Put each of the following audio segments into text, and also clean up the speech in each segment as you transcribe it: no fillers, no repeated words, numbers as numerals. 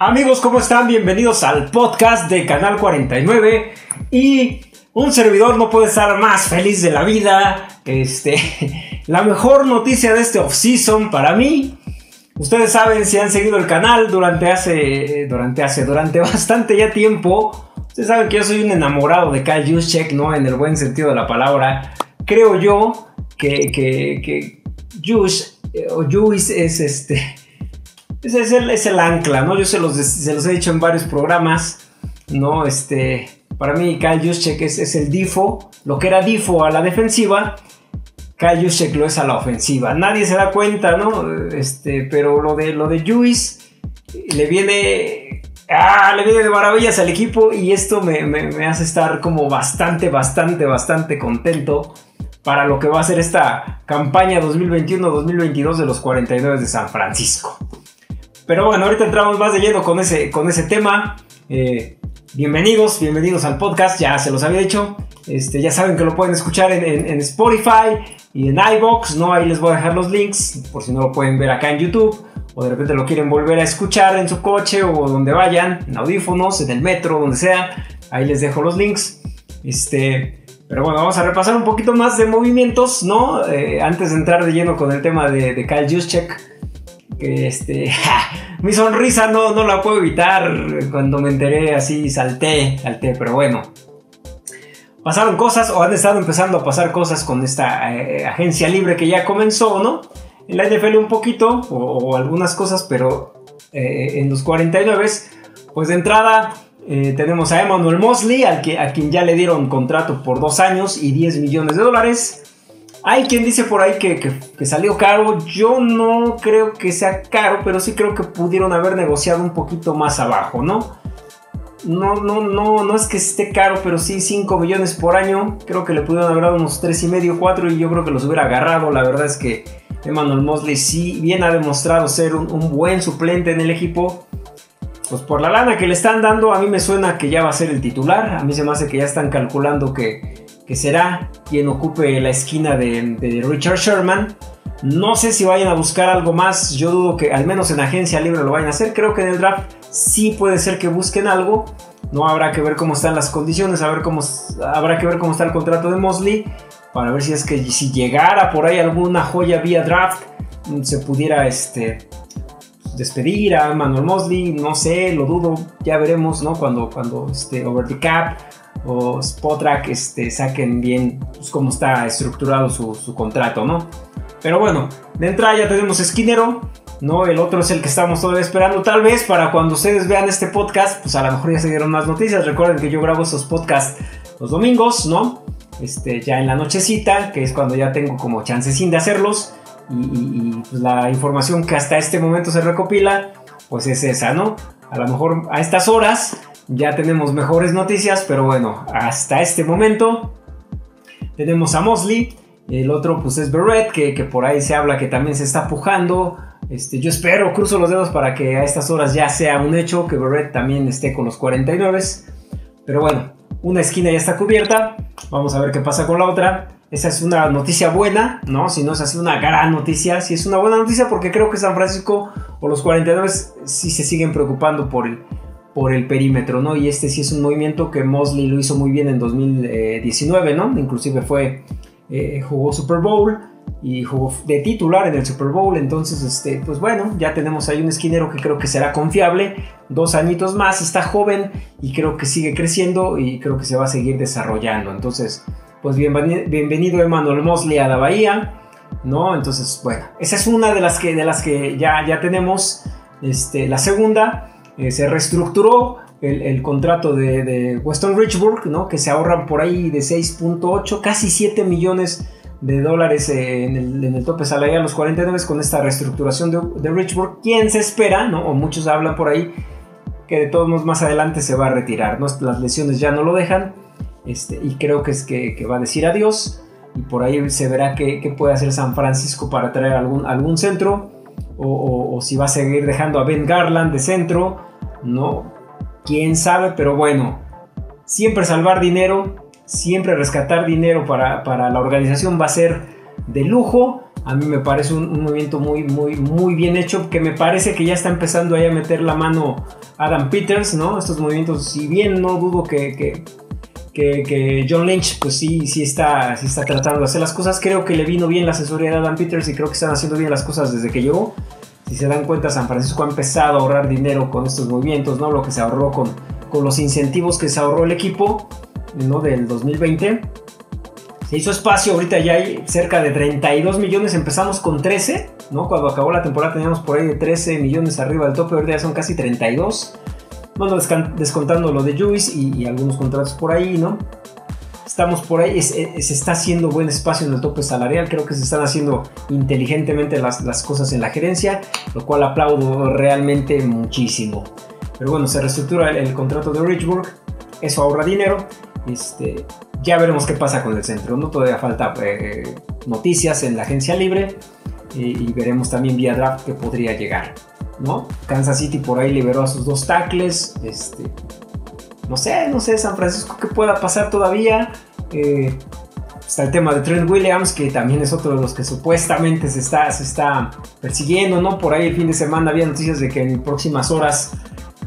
Amigos, ¿cómo están? Bienvenidos al podcast de Canal 49. Y un servidor no puede estar más feliz de la vida. La mejor noticia de este off-season para mí. Ustedes saben, si han seguido el canal durante bastante ya tiempo, ustedes saben que yo soy un enamorado de Kyle Juszczyk, ¿no? En el buen sentido de la palabra. Creo yo que Jusz es el ancla, ¿no? Yo se los he dicho en varios programas, ¿no? Para mí Kyle Juszczyk es el Difo, lo que era Difo a la defensiva, Kyle Juszczyk lo es a la ofensiva. Nadie se da cuenta, ¿no? Pero lo de Jusz le viene de maravillas al equipo, y esto me hace estar como bastante contento para lo que va a ser esta campaña 2021-2022 de los 49 de San Francisco. Pero bueno, ahorita entramos más de lleno con ese tema. Bienvenidos al podcast, ya se los había dicho. Ya saben que lo pueden escuchar en Spotify y en iVoox, ¿no? Ahí les voy a dejar los links, por si no lo pueden ver acá en YouTube, o de repente lo quieren volver a escuchar en su coche o donde vayan, en audífonos, en el metro, donde sea. Ahí les dejo los links. Pero bueno, vamos a repasar un poquito más de movimientos, ¿no? Antes de entrar de lleno con el tema de Kyle Juszczyk. Mi sonrisa no la puedo evitar. Cuando me enteré, así salté, pero bueno, pasaron cosas, o han estado empezando a pasar cosas con esta agencia libre que ya comenzó, ¿no? En la NFL un poquito, o algunas cosas, pero en los 49, pues de entrada tenemos a Emmanuel Moseley, a quien ya le dieron contrato por 2 años y $10 millones. Hay quien dice por ahí que salió caro. Yo no creo que sea caro, pero sí creo que pudieron haber negociado un poquito más abajo, ¿no? No es que esté caro, pero sí 5 millones por año. Creo que le pudieron haber dado unos 3.5, 4, y yo creo que los hubiera agarrado. La verdad es que Emmanuel Moseley, sí bien ha demostrado ser un buen suplente en el equipo. Pues por la lana que le están dando, a mí me suena que ya va a ser el titular. A mí se me hace que ya están calculando que será quien ocupe la esquina de Richard Sherman. No sé si vayan a buscar algo más. Yo dudo que, al menos en agencia libre, lo vayan a hacer. Creo que en el draft sí puede ser que busquen algo. No, habrá que ver cómo están las condiciones, habrá que ver cómo está el contrato de Moseley, para ver si es que si llegara por ahí alguna joya vía draft, se pudiera despedir a Emmanuel Moseley. No sé, lo dudo. Ya veremos, ¿no? Cuando Over the Cap o Spotrac saquen bien, pues, cómo está estructurado su contrato, ¿no? Pero bueno, de entrada ya tenemos esquinero, ¿no? El otro es el que estamos todavía esperando. Tal vez para cuando ustedes vean este podcast, pues a lo mejor ya se dieron más noticias. Recuerden que yo grabo esos podcasts los domingos, ¿no? Ya en la nochecita, que es cuando ya tengo como chancecín de hacerlos. Y pues la información que hasta este momento se recopila, pues es esa, ¿no? A lo mejor a estas horas ya tenemos mejores noticias, pero bueno, hasta este momento tenemos a Moseley. El otro pues es Verrett, que por ahí se habla que también se está pujando. Yo espero, cruzo los dedos para que a estas horas ya sea un hecho que Verrett también esté con los 49. Pero bueno, una esquina ya está cubierta. Vamos a ver qué pasa con la otra. Esa es una noticia buena, ¿no? Si no es así una gran noticia, sí es una buena noticia, porque creo que San Francisco o los 49 sí se siguen preocupando por el perímetro, ¿no? Y sí es un movimiento que Moseley lo hizo muy bien en 2019, ¿no? Inclusive jugó Super Bowl y jugó de titular en el Super Bowl. Entonces, pues bueno, ya tenemos ahí un esquinero que creo que será confiable. 2 añitos más, está joven y creo que sigue creciendo y creo que se va a seguir desarrollando. Entonces, pues bienvenido Emmanuel Moseley a la Bahía, ¿no? Entonces, bueno, esa es una de las que ya tenemos. La segunda, se reestructuró el contrato de Weston Richburg, ¿no? Que se ahorran por ahí de 6.8, casi $7 millones en el tope salarial los 49 con esta reestructuración de Richburg, quien se espera, ¿no? O muchos hablan por ahí que de todos modos más adelante se va a retirar, ¿no? Las lesiones ya no lo dejan, y creo que es que va a decir adiós, y por ahí se verá qué puede hacer San Francisco para traer algún centro. O si va a seguir dejando a Ben Garland de centro, no, quién sabe, pero bueno, siempre salvar dinero, siempre rescatar dinero para la organización va a ser de lujo, A mí me parece un movimiento muy bien hecho, que me parece que ya está empezando ahí a meter la mano Adam Peters, ¿no? Estos movimientos, si bien no dudo que John Lynch pues sí está tratando de hacer las cosas, creo que le vino bien la asesoría de Adam Peters y creo que están haciendo bien las cosas desde que llegó. Si se dan cuenta, San Francisco ha empezado a ahorrar dinero con estos movimientos, ¿no? Lo que se ahorró con los incentivos que se ahorró el equipo, ¿no? Del 2020. Se hizo espacio, ahorita ya hay cerca de 32 millones, empezamos con 13, ¿no? Cuando acabó la temporada teníamos por ahí de 13 millones arriba del tope, ahorita ya son casi 32. Bueno, descontando lo de Juice y algunos contratos por ahí, ¿no? Estamos por ahí, se está haciendo buen espacio en el tope salarial, creo que se están haciendo inteligentemente las cosas en la gerencia, lo cual aplaudo realmente muchísimo. Pero bueno, se reestructura el contrato de Richburg, eso ahorra dinero, ya veremos qué pasa con el centro, ¿no? Todavía falta noticias en la agencia libre y veremos también vía draft que podría llegar, ¿no? Kansas City por ahí liberó a sus dos tackles. No sé, San Francisco, qué pueda pasar todavía. Está el tema de Trent Williams, que también es otro de los que supuestamente se está persiguiendo, ¿no? Por ahí el fin de semana había noticias de que en próximas horas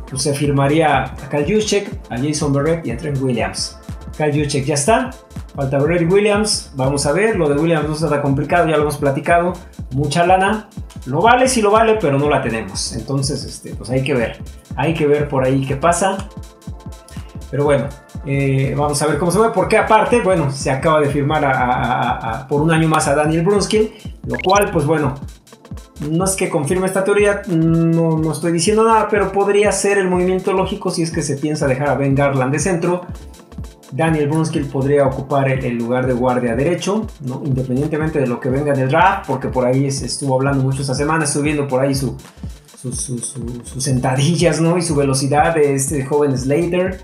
pues, se firmaría a Kyle Juszczyk, a Jason Verrett y a Trent Williams. Kyle Juszczyk ya está, falta Verrett y Williams, vamos a ver, lo de Williams no está tan complicado, ya lo hemos platicado, mucha lana. Lo vale, sí lo vale, pero no la tenemos. Entonces, pues hay que ver por ahí qué pasa. Pero bueno, vamos a ver cómo se ve, porque aparte, bueno, se acaba de firmar por un año más a Daniel Brunskill, lo cual, pues bueno, no es que confirme esta teoría, no estoy diciendo nada, pero podría ser el movimiento lógico si es que se piensa dejar a Ben Garland de centro. Daniel Brunskill podría ocupar el lugar de guardia derecho, ¿no? Independientemente de lo que venga del draft, porque por ahí estuvo hablando mucho esta semana, subiendo por ahí sus sentadillas, ¿no? Y su velocidad de este joven Slater,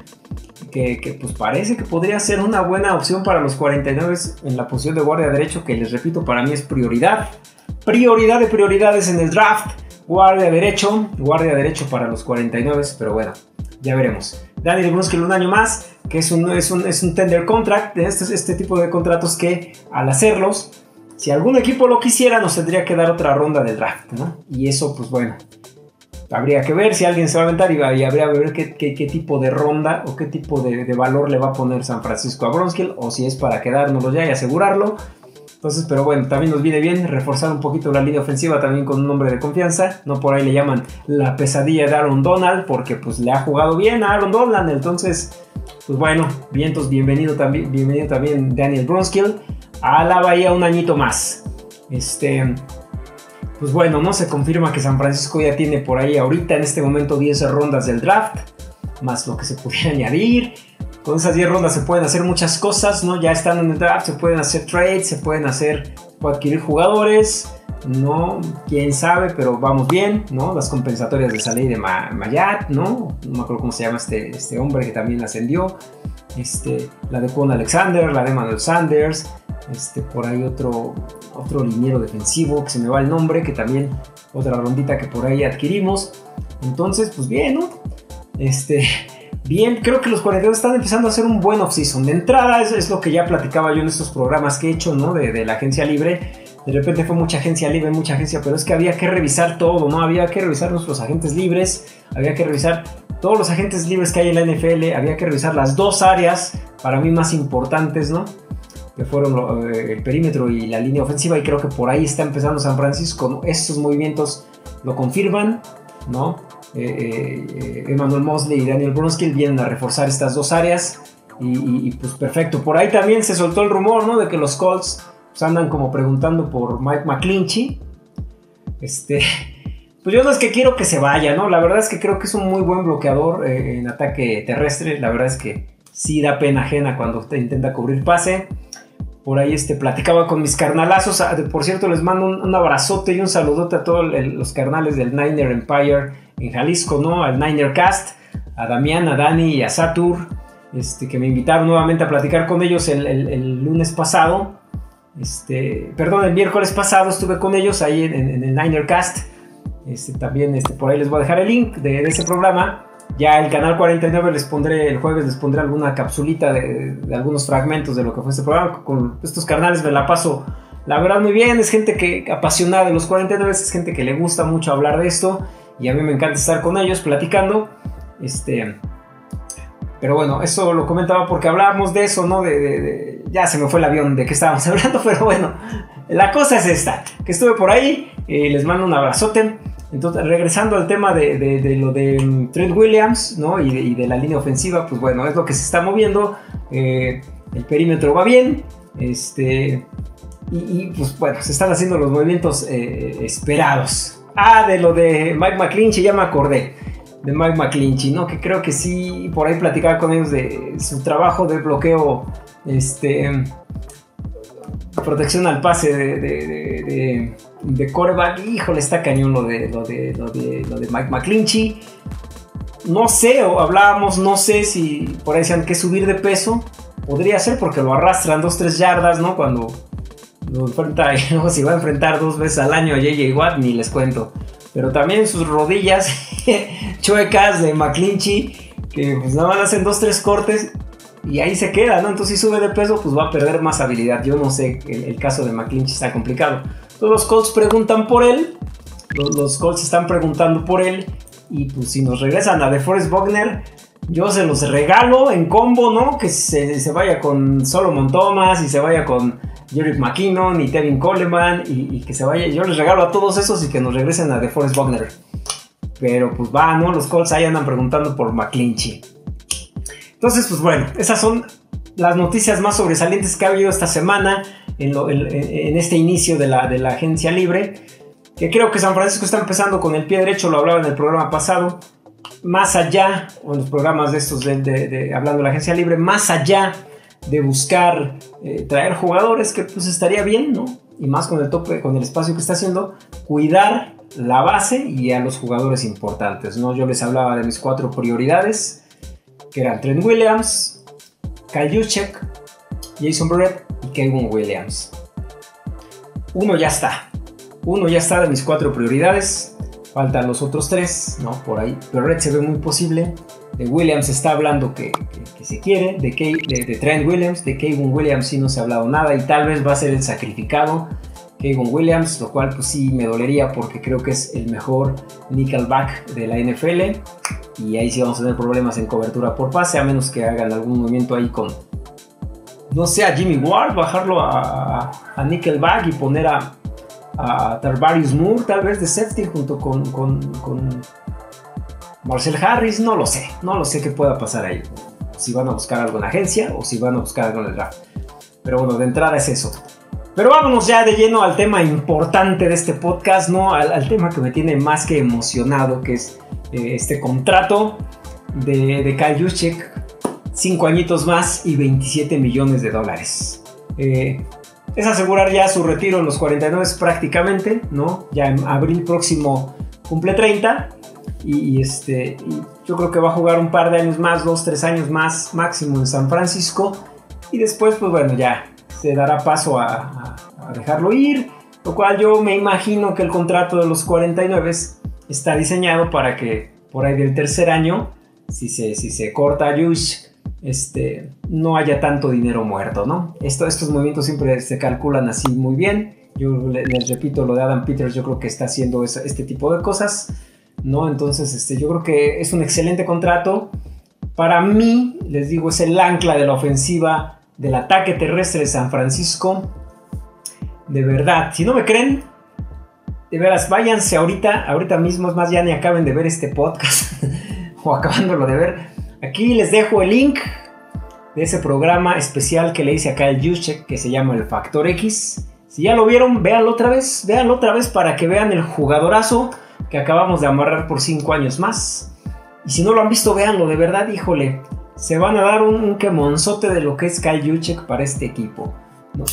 que pues parece que podría ser una buena opción para los 49 en la posición de guardia derecho, que les repito, para mí es prioridad de prioridades en el draft, guardia derecho para los 49, pero bueno, ya veremos. Daniel Brunskill un año más, que es un tender contract, este tipo de contratos que al hacerlos, si algún equipo lo quisiera, nos tendría que dar otra ronda del draft, ¿no? Y eso, pues bueno, habría que ver si alguien se va a aventar y habría que ver qué tipo de ronda o qué tipo de valor le va a poner San Francisco a Brunskill, o si es para quedárnoslo ya y asegurarlo. Entonces, pero bueno, también nos viene bien reforzar un poquito la línea ofensiva también con un hombre de confianza, ¿no? Por ahí le llaman la pesadilla de Aaron Donald, porque pues le ha jugado bien a Aaron Donald. Entonces, pues bueno, vientos, bienvenido también Daniel Brunskill a la Bahía un añito más. Pues bueno, ¿no? Se confirma que San Francisco ya tiene por ahí ahorita en este momento 10 rondas del draft, más lo que se pudiera añadir. Con esas 10 rondas se pueden hacer muchas cosas, ¿no? Ya están en el draft, se pueden hacer trades, se pueden adquirir jugadores, ¿no? Quién sabe, pero vamos bien, ¿no? Las compensatorias de Saleh de Mayat, ¿no? No me acuerdo cómo se llama este hombre que también ascendió. La de Quan Alexander, la de Emmanuel Sanders, por ahí otro liniero defensivo que se me va el nombre, que también otra rondita que por ahí adquirimos. Entonces, pues bien, ¿no? Bien, creo que los 42 están empezando a hacer un buen off-season. De entrada, es lo que ya platicaba yo en estos programas que he hecho, ¿no? De la agencia libre. De repente fue mucha agencia libre, pero es que había que revisar todo, ¿no? Había que revisar nuestros agentes libres, había que revisar todos los agentes libres que hay en la NFL, había que revisar las dos áreas para mí más importantes, ¿no? Que fueron el perímetro y la línea ofensiva, y creo que por ahí está empezando San Francisco, ¿no? Estos movimientos lo confirman, ¿no? Emmanuel Moseley y Daniel Brunskill vienen a reforzar estas dos áreas y pues perfecto. Por ahí también se soltó el rumor, ¿no? De que los Colts pues, andan como preguntando por Mike McGlinchey. Pues yo no es que quiero que se vaya, ¿no? La verdad es que creo que es un muy buen bloqueador en ataque terrestre. La verdad es que sí da pena ajena cuando usted intenta cubrir pase. Por ahí platicaba con mis carnalazos. Por cierto, les mando un abrazote y un saludote a todos los carnales del Niner Empire en Jalisco, ¿no? Al Niner Cast, a Damián, a Dani y a Satur, que me invitaron nuevamente a platicar con ellos el lunes pasado, el miércoles pasado estuve con ellos ahí en el Niner Cast, también por ahí les voy a dejar el link de ese programa. Ya el Canal 49 el jueves les pondré alguna capsulita de algunos fragmentos de lo que fue este programa. Con estos carnales me la paso la verdad muy bien, es gente que apasionada de los 49ers, es gente que le gusta mucho hablar de esto y a mí me encanta estar con ellos platicando. Pero bueno, eso lo comentaba porque hablábamos de eso, ¿no? Ya se me fue el avión de qué estábamos hablando, pero bueno, la cosa es esta, que estuve por ahí, les mando un abrazote. Entonces, regresando al tema de lo de Trent Williams, ¿no? y de la línea ofensiva, pues bueno, es lo que se está moviendo, el perímetro va bien, y pues bueno, se están haciendo los movimientos esperados. De lo de Mike McGlinchey, ya me acordé, de Mike McGlinchey, ¿no? Que creo que sí, por ahí platicaba con ellos de su trabajo de bloqueo, protección al pase de quarterback. Híjole, está cañón lo de Mike McGlinchey. No sé, o hablábamos, no sé si por ahí decían que subir de peso. Podría ser porque lo arrastran 2-3 yardas, ¿no? Cuando lo enfrenta, y luego si va a enfrentar 2 veces al año a JJ Watt, ni les cuento. Pero también sus rodillas chuecas de McGlinchey, que pues nada más hacen 2-3 cortes y ahí se queda, ¿no? Entonces si sube de peso, pues va a perder más habilidad. Yo no sé, el caso de McGlinchey está complicado. Los Colts preguntan por él, los Colts están preguntando por él, y pues si nos regresan a DeForest Buckner, yo se los regalo en combo, ¿no? Que se vaya con Solomon Thomas y se vaya con Jerick McKinnon y Tevin Coleman, y que se vaya, yo les regalo a todos esos y que nos regresen a DeForest Buckner. Pero pues va, ¿no? Los Colts ahí andan preguntando por McGlinchey. Entonces pues bueno, esas son las noticias más sobresalientes que ha habido esta semana en este inicio de la agencia libre, que creo que San Francisco está empezando con el pie derecho. Lo hablaba en el programa pasado, más allá, o en los programas de estos hablando de la agencia libre, más allá de buscar traer jugadores, que pues estaría bien, ¿no? Y más con el tope, con el espacio que está haciendo, cuidar la base y a los jugadores importantes, ¿no? Yo les hablaba de mis 4 prioridades, que eran Trent Williams, Kyle Juszczyk, Jason Verrett y Kayvon Williams. Uno ya está de mis 4 prioridades. Faltan los otros 3, ¿no? Por ahí Verrett se ve muy posible. De Williams está hablando que se quiere. De Trent Williams, de Kayvon Williams sí no se ha hablado nada, y tal vez va a ser el sacrificado Kayvon Williams, lo cual pues sí me dolería porque creo que es el mejor nickelback de la NFL, y ahí sí vamos a tener problemas en cobertura por pase, a menos que hagan algún movimiento ahí con, no sé, a Jimmie Ward, bajarlo a nickelback y poner a Tarvarius Moore tal vez de safety junto con Marcel Harris. No lo sé qué pueda pasar ahí, si van a buscar algo en la agencia o si van a buscar algo en el draft, pero bueno, de entrada es eso. Pero vámonos ya de lleno al tema importante de este podcast, ¿no? Al tema que me tiene más que emocionado, que es este contrato de Kyle Juszczyk, 5 añitos más y $27 millones. Es asegurar ya su retiro en los 49 prácticamente, ¿no? Ya en abril próximo cumple 30 y yo creo que va a jugar un par de años más, 2-3 años más máximo en San Francisco, y después pues bueno, ya se dará paso a dejarlo ir, lo cual yo me imagino que el contrato de los 49 está diseñado para que por ahí del tercer año, si se corta a Juszczyk, no haya tanto dinero muerto, ¿no? Estos movimientos siempre se calculan así muy bien. Yo les repito, lo de Adam Peters, yo creo que está haciendo este tipo de cosas, ¿no? Entonces, yo creo que es un excelente contrato. Para mí, les digo, es el ancla de la ofensiva del ataque terrestre de San Francisco. De verdad, si no me creen, de veras, váyanse ahorita mismo, es más, ya ni acaben de ver este podcast o acabándolo de ver. Aquí les dejo el link de ese programa especial que le hice acá al Juszczyk, que se llama El Factor X. Si ya lo vieron, véanlo otra vez para que vean el jugadorazo que acabamos de amarrar por 5 años más. Y si no lo han visto, véanlo, de verdad, híjole, se van a dar un quemonzote de lo que es Kyle Juszczyk para este equipo.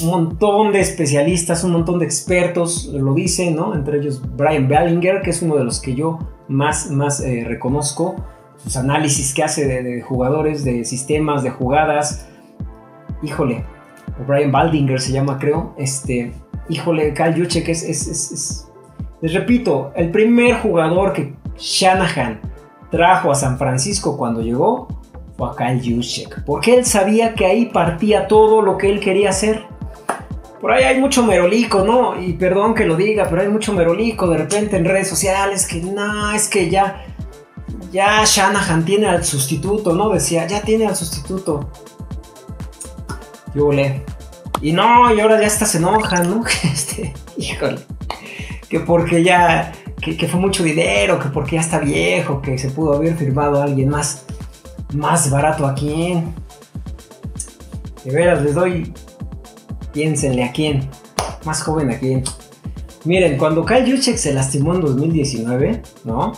Un montón de especialistas, un montón de expertos lo dicen, ¿no? Entre ellos Brian Baldinger, que es uno de los que yo más reconozco. Sus análisis que hace de jugadores, de sistemas, de jugadas. Híjole, Brian Baldinger se llama, creo. Híjole, Kyle Juszczyk es... Les repito, el primer jugador que Shanahan trajo a San Francisco cuando llegó fue a Kyle Juszczyk, porque él sabía que ahí partía todo lo que él quería hacer. Por ahí hay mucho merolico, ¿no? Y perdón que lo diga, pero hay mucho merolico de repente en redes sociales que no, es que ya Shanahan tiene al sustituto, ¿no? Decía, ya tiene al sustituto. Yo volé. Y no, y ahora ya hasta se enojan, ¿no? Híjole. Que porque ya, que fue mucho dinero, que porque ya está viejo, que se pudo haber firmado a alguien más barato. ¿A quién? De veras, les doy... Piénsenle, ¿a quién? Más joven, ¿a quién? Miren, cuando Kyle Juszczyk se lastimó en 2019, ¿no?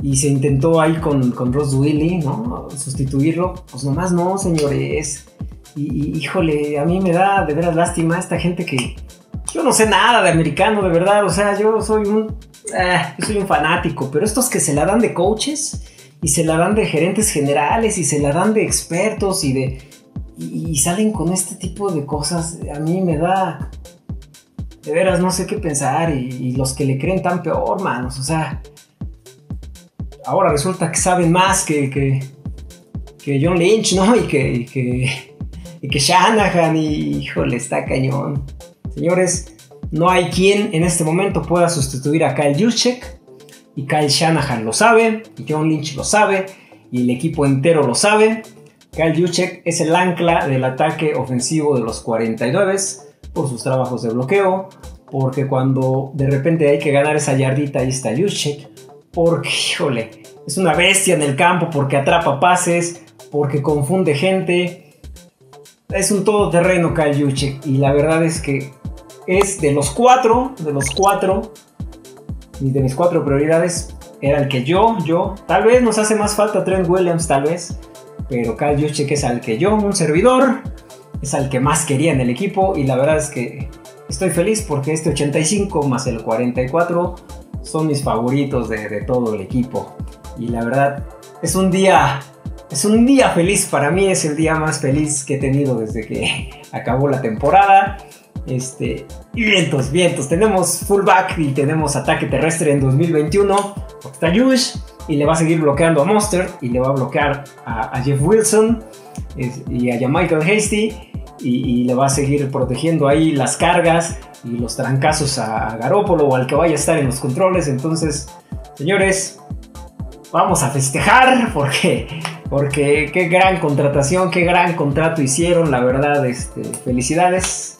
Y se intentó ahí con Ross Willy, ¿no? Sustituirlo. Pues nomás no, señores. Y híjole, a mí me da de veras lástima esta gente que... Yo no sé nada de americano, de verdad. O sea, yo soy un fanático. Pero estos que se la dan de coaches y se la dan de gerentes generales y se la dan de expertos y de... Y salen con este tipo de cosas. A mí me da... De veras, no sé qué pensar. Y los que le creen tan peor, manos. O sea... Ahora resulta que saben más que John Lynch, ¿no? Y que Shanahan. Y, híjole, está cañón. Señores, no hay quien en este momento pueda sustituir a Kyle Juszczyk. Y Kyle Shanahan lo sabe. Y John Lynch lo sabe. Y el equipo entero lo sabe. Kyle Juszczyk es el ancla del ataque ofensivo de los 49 por sus trabajos de bloqueo, porque cuando de repente hay que ganar esa yardita, ahí está Juszczyk, porque, híjole, es una bestia en el campo, porque atrapa pases, porque confunde gente. Es un todoterreno Kyle Juszczyk, y la verdad es que es de los cuatro, y de mis cuatro prioridades, era el que yo, tal vez nos hace más falta Trent Williams, tal vez, pero Kyle Juszczyk es al que yo, un servidor, es al que más quería en el equipo. Y la verdad es que estoy feliz porque este 85 más el 44 son mis favoritos de todo el equipo. Y la verdad es un día feliz para mí, es el día más feliz que he tenido desde que acabó la temporada. Y vientos, tenemos fullback y tenemos ataque terrestre en 2021. Está Juszczyk. Y le va a seguir bloqueando a Monster. Y le va a bloquear a Jeff Wilson. Y a Michael Hasty. Y le va a seguir protegiendo ahí las cargas. Y los trancazos a Garoppolo. O al que vaya a estar en los controles. Entonces, señores. Vamos a festejar. Porque qué gran contratación. Qué gran contrato hicieron. La verdad, felicidades.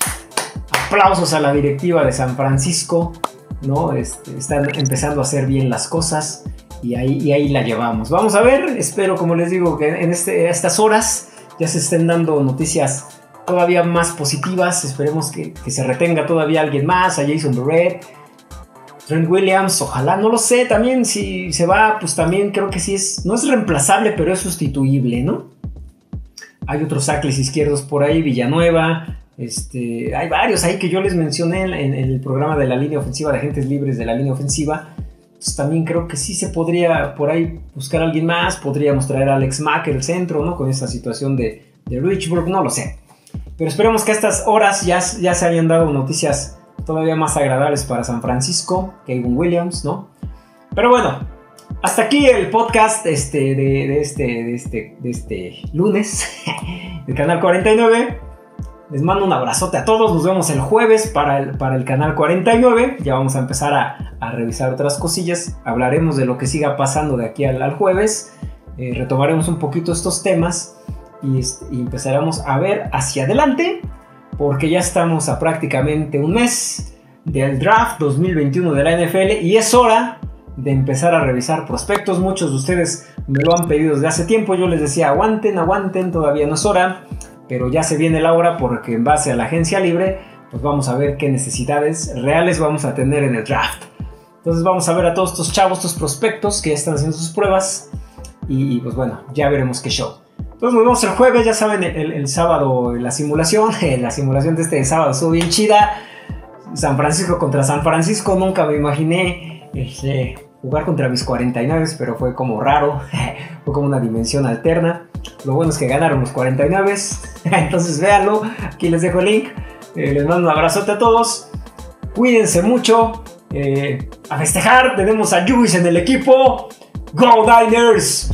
Aplausos a la directiva de San Francisco. ¿No? Están empezando a hacer bien las cosas. Y ahí la llevamos. Vamos a ver, espero, como les digo, que en estas horas ya se estén dando noticias todavía más positivas. Esperemos que se retenga todavía alguien más, a Jason Verrett, Trent Williams, ojalá, no lo sé, también si se va, pues también creo que sí es, no es reemplazable, pero es sustituible, ¿no? Hay otros tackles izquierdos por ahí, Villanueva, hay varios ahí que yo les mencioné en el programa de la línea ofensiva, de agentes libres de la línea ofensiva. También creo que sí se podría por ahí buscar a alguien más. Podríamos traer a Alex Mack el centro, ¿no? Con esta situación de Richburg, no lo sé. Pero esperemos que a estas horas ya se hayan dado noticias todavía más agradables para San Francisco. Kayvon Williams, ¿no? Pero bueno, hasta aquí el podcast de este lunes del Canal 49. Les mando un abrazote a todos, nos vemos el jueves para el Canal 49, ya vamos a empezar a revisar otras cosillas, hablaremos de lo que siga pasando de aquí al jueves, retomaremos un poquito estos temas y empezaremos a ver hacia adelante, porque ya estamos a prácticamente un mes del draft 2021 de la NFL y es hora de empezar a revisar prospectos. Muchos de ustedes me lo han pedido desde hace tiempo, yo les decía aguanten, todavía no es hora. Pero ya se viene la hora porque en base a la agencia libre, pues vamos a ver qué necesidades reales vamos a tener en el draft. Entonces vamos a ver a todos estos chavos, estos prospectos que ya están haciendo sus pruebas. Y pues bueno, ya veremos qué show. Entonces nos vemos el jueves, ya saben, el sábado la simulación de este sábado estuvo bien chida. San Francisco contra San Francisco, nunca me imaginé jugar contra mis 49, pero fue como raro, fue como una dimensión alterna. Lo bueno es que ganaron los 49, entonces véanlo, aquí les dejo el link, les mando un abrazote a todos, cuídense mucho, a festejar, tenemos a Juice en el equipo, ¡Go Niners!